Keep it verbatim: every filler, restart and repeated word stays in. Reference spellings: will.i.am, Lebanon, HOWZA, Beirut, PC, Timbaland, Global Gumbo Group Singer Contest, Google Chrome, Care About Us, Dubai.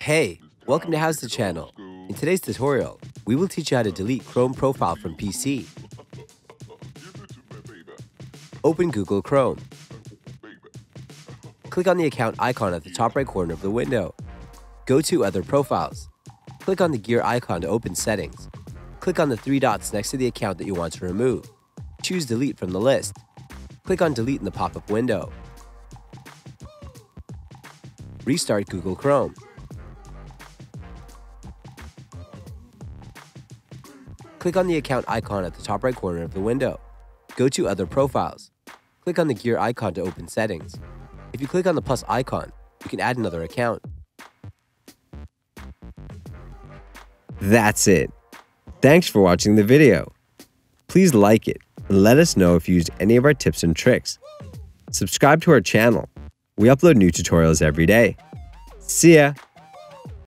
Hey, welcome to HOWZA channel. In today's tutorial, we will teach you how to delete Chrome profile from P C. Open Google Chrome. Click on the account icon at the top right corner of the window. Go to Other Profiles. Click on the gear icon to open Settings. Click on the three dots next to the account that you want to remove. Choose Delete from the list. Click on Delete in the pop-up window. Restart Google Chrome. Click on the account icon at the top right corner of the window. Go to Other Profiles. Click on the gear icon to open Settings. If you click on the plus icon, you can add another account. That's it. Thanks for watching the video. Please like it and let us know if you used any of our tips and tricks. Subscribe to our channel. We upload new tutorials every day. See ya!